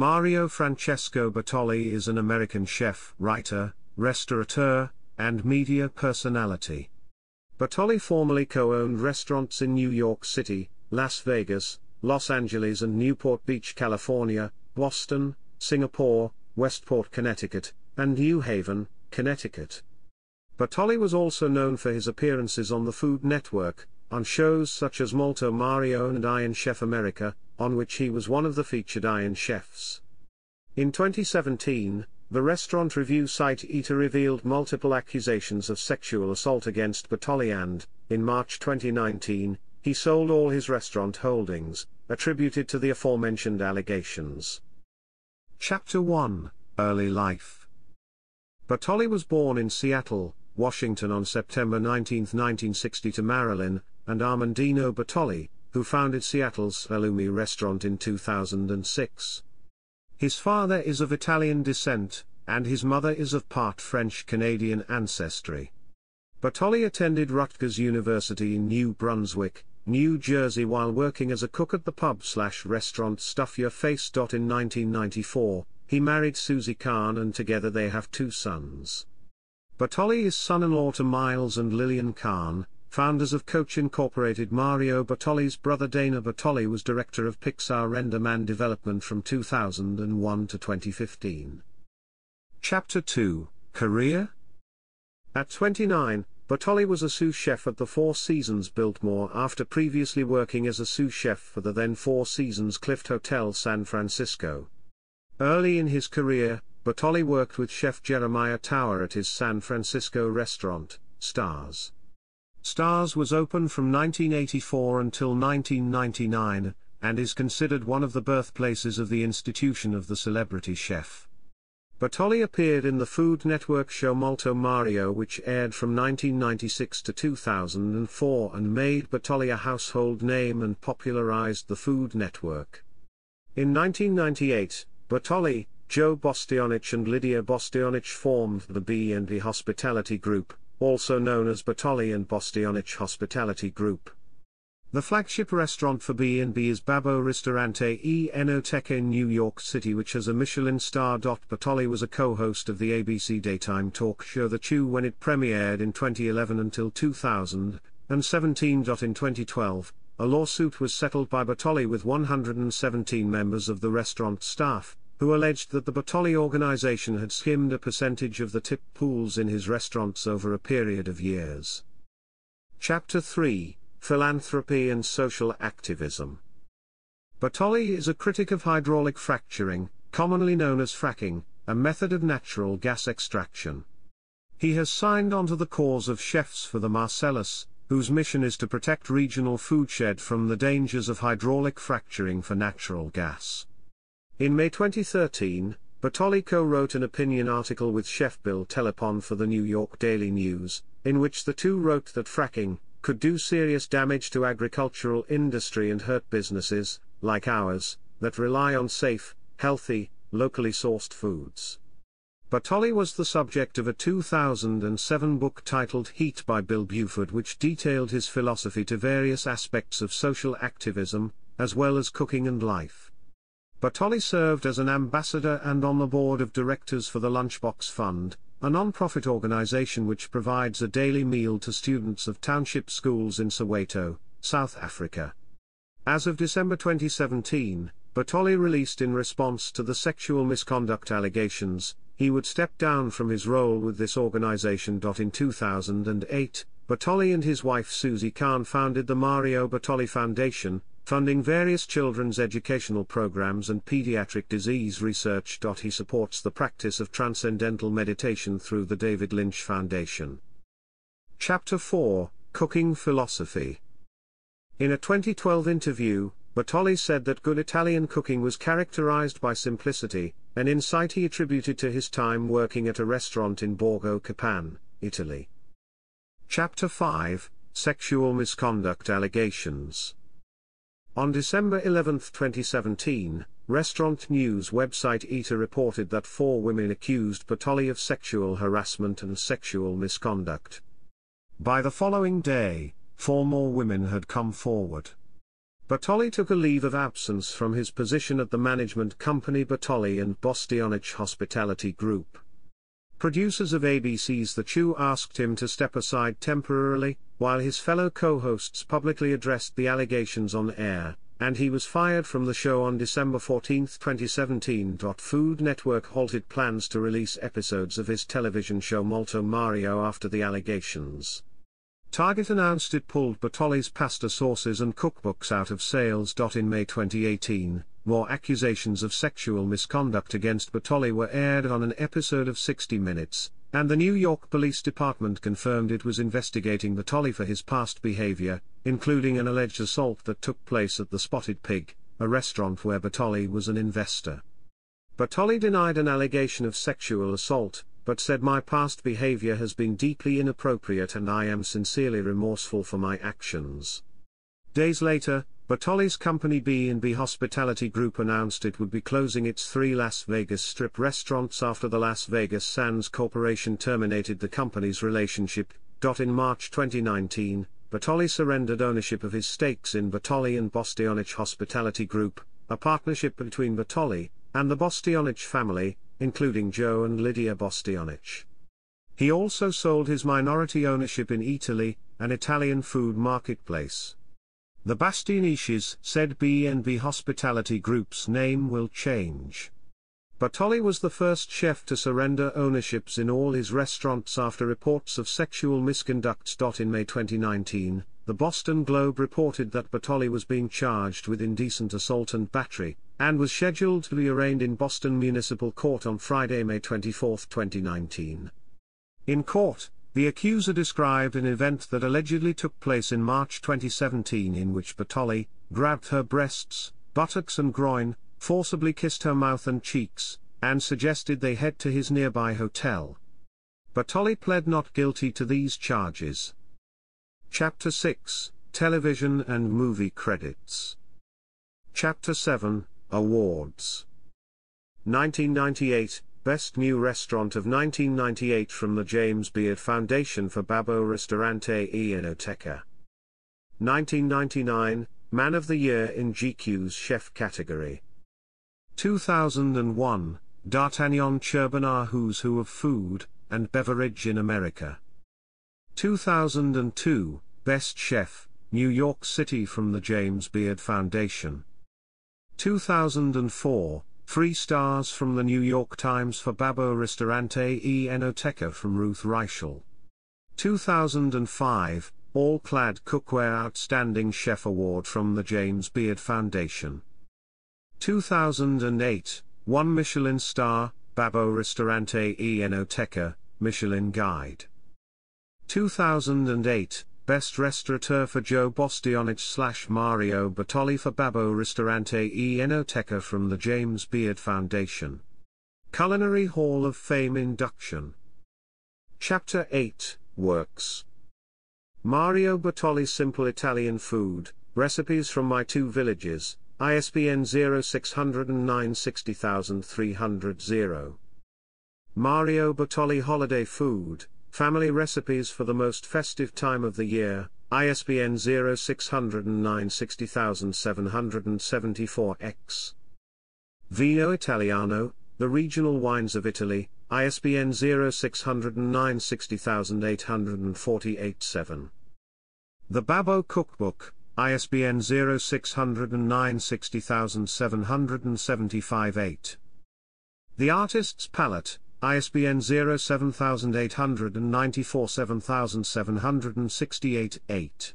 Mario Francesco Batali is an American chef, writer, restaurateur, and media personality. Batali formerly co-owned restaurants in New York City, Las Vegas, Los Angeles and Newport Beach, California, Boston, Singapore, Westport, Connecticut, and New Haven, Connecticut. Batali was also known for his appearances on the Food Network, on shows such as Molto Mario and Iron Chef America, on which he was one of the featured Iron Chefs. In 2017, the restaurant review site Eater revealed multiple accusations of sexual assault against Batali and, in March 2019, he sold all his restaurant holdings, attributed to the aforementioned allegations. Chapter 1: Early Life. Batali was born in Seattle, Washington on September 19, 1960 to Marilyn and Armandino Batali, who founded Seattle's Halloumi restaurant in 2006. His father is of Italian descent, and his mother is of part French-Canadian ancestry. Batali attended Rutgers University in New Brunswick, New Jersey while working as a cook at the pub/restaurant Stuff Your Face. In 1994, he married Susie Kahn and together they have two sons. Batali is son-in-law to Miles and Lillian Kahn, founders of Coach Incorporated. Mario Batali's brother Dana Batali was director of Pixar RenderMan development from 2001 to 2015. Chapter 2: Career. At 29, Batali was a sous chef at the Four Seasons Biltmore after previously working as a sous chef for the then Four Seasons Clift Hotel San Francisco. Early in his career, Batali worked with chef Jeremiah Tower at his San Francisco restaurant, Stars. Stars was open from 1984 until 1999, and is considered one of the birthplaces of the institution of the celebrity chef. Batali appeared in the Food Network show Molto Mario, which aired from 1996 to 2004 and made Batali a household name and popularized the Food Network. In 1998, Batali, Joe Bastianich and Lidia Bastianich formed the B&B Hospitality Group, also known as Batali and Bastianich Hospitality Group. The flagship restaurant for B&B is Babbo Ristorante e Enoteca in New York City, which has a Michelin star. Batali was a co-host of the ABC daytime talk show The Chew when it premiered in 2011 until 2017. In 2012, a lawsuit was settled by Batali with 117 members of the restaurant staff, who alleged that the Batali organization had skimmed a percentage of the tip pools in his restaurants over a period of years. Chapter 3: Philanthropy and Social Activism. Batali is a critic of hydraulic fracturing, commonly known as fracking, a method of natural gas extraction. He has signed on to the cause of Chefs for the Marcellus, whose mission is to protect regional foodshed from the dangers of hydraulic fracturing for natural gas. In May 2013, Batali co-wrote an opinion article with chef Bill Telepon for the New York Daily News, in which the two wrote that fracking could do serious damage to agricultural industry and hurt businesses, like ours, that rely on safe, healthy, locally sourced foods. Batali was the subject of a 2007 book titled Heat by Bill Buford, which detailed his philosophy to various aspects of social activism, as well as cooking and life. Batali served as an ambassador and on the board of directors for the Lunchbox Fund, a non-profit organization which provides a daily meal to students of township schools in Soweto, South Africa. As of December 2017, Batali released in response to the sexual misconduct allegations, he would step down from his role with this organization. In 2008, Batali and his wife Susie Kahn founded the Mario Batali Foundation, funding various children's educational programs and pediatric disease research. He supports the practice of transcendental meditation through the David Lynch Foundation. Chapter 4: Cooking Philosophy. In a 2012 interview, Batali said that good Italian cooking was characterized by simplicity, an insight he attributed to his time working at a restaurant in Borgo Capan, Italy. Chapter 5: Sexual Misconduct Allegations. On December 11, 2017, restaurant news website Eater reported that four women accused Batali of sexual harassment and sexual misconduct. By the following day, four more women had come forward. Batali took a leave of absence from his position at the management company Batali and Bastianich Hospitality Group. Producers of ABC's The Chew asked him to step aside temporarily, while his fellow co-hosts publicly addressed the allegations on air, and he was fired from the show on December 14, 2017. Food Network halted plans to release episodes of his television show Molto Mario after the allegations. Target announced it pulled Batali's pasta sauces and cookbooks out of sales. In May 2018, more accusations of sexual misconduct against Batali were aired on an episode of 60 Minutes, and the New York Police Department confirmed it was investigating Batali for his past behavior, including an alleged assault that took place at the Spotted Pig, a restaurant where Batali was an investor. Batali denied an allegation of sexual assault, but said, "My past behavior has been deeply inappropriate and I am sincerely remorseful for my actions." Days later, Batali's company B&B Hospitality Group announced it would be closing its 3 Las Vegas Strip restaurants after the Las Vegas Sands Corporation terminated the company's relationship. In March 2019, Batali surrendered ownership of his stakes in Batali and Bastianich Hospitality Group, a partnership between Batali and the Bastianich family, including Joe and Lidia Bastianich. He also sold his minority ownership in Eataly, an Italian food marketplace. The Bastianiches said B&B Hospitality Group's name will change. Batali was the first chef to surrender ownerships in all his restaurants after reports of sexual misconducts. In May 2019, the Boston Globe reported that Batali was being charged with indecent assault and battery, and was scheduled to be arraigned in Boston Municipal Court on Friday, May 24, 2019. In court, the accuser described an event that allegedly took place in March 2017 in which Batali grabbed her breasts, buttocks and groin, forcibly kissed her mouth and cheeks, and suggested they head to his nearby hotel. Batali pled not guilty to these charges. Chapter 6, Television and Movie Credits. Chapter 7, Awards. 1998, Best New Restaurant of 1998 from the James Beard Foundation for Babbo Ristorante e Enoteca. 1999, Man of the Year in GQ's Chef category. 2001, D'Artagnan Cherbonar Who's Who of Food and Beverage in America. 2002, Best Chef, New York City from the James Beard Foundation. 2004, 3 stars from the New York Times for Babbo Ristorante e Enoteca from Ruth Reichel. 2005, All Clad Cookware Outstanding Chef Award from the James Beard Foundation. 2008, 1 Michelin star, Babbo Ristorante e Enoteca, Michelin Guide. 2008, Best Restaurateur for Joe Bastianich/Mario Batali for Babbo Ristorante e Enoteca from the James Beard Foundation. Culinary Hall of Fame Induction. Chapter 8, Works. Mario Batali Simple Italian Food, Recipes from My Two Villages, ISBN 0609-60300. Mario Batali Holiday Food, Family Recipes for the Most Festive Time of the Year, ISBN 0609-60774-X. Vino Italiano, The Regional Wines of Italy, ISBN 0609-60848-7. The Babbo Cookbook, ISBN 0609-60775-8. The Artist's Palette, ISBN 07894-7768-8.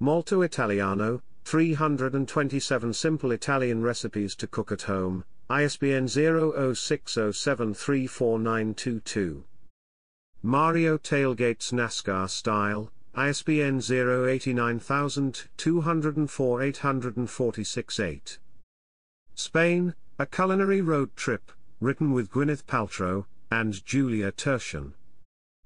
Molto Italiano, 327 Simple Italian Recipes to Cook at Home, ISBN 0060734922. Mario Tailgates NASCAR Style, ISBN 089204846-8. Spain, A Culinary Road Trip, written with Gwyneth Paltrow and Julia Tertian.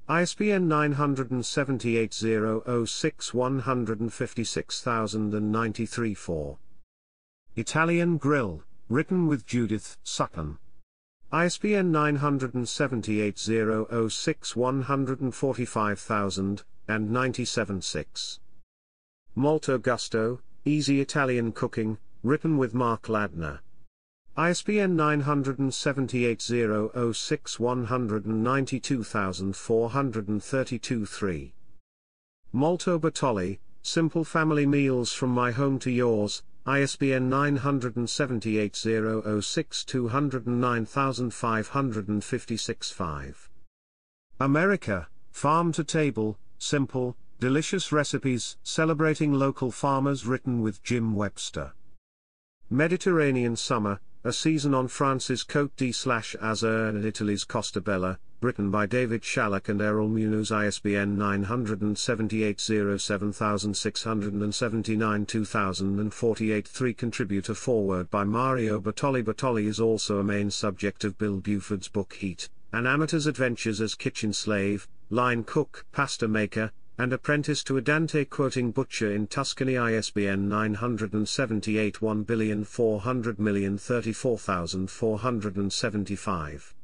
ISBN 978-006-156093-4. Italian Grill, written with Judith Sutton. ISBN 978-006-145097-6. Molto Gusto, Easy Italian Cooking, written with Mark Ladner. ISBN 978-0-06-192432-3. Molto Batali, Simple Family Meals From My Home to Yours, ISBN 978-0-06-209556-5. America, Farm to Table, Simple, Delicious Recipes, Celebrating Local Farmers, written with Jim Webster. Mediterranean Summer, A Season on France's Côte d'Azur and Italy's Costabella, written by David Shalak and Errol Munoz, ISBN 978-0-7679-2048-3. Contributor foreword by Mario Batali. Batali is also a main subject of Bill Buford's book Heat, An Amateur's Adventures as Kitchen Slave, Line Cook, Pasta Maker, and Apprentice to a Dante Quoting Butcher in Tuscany, ISBN 978-140034475.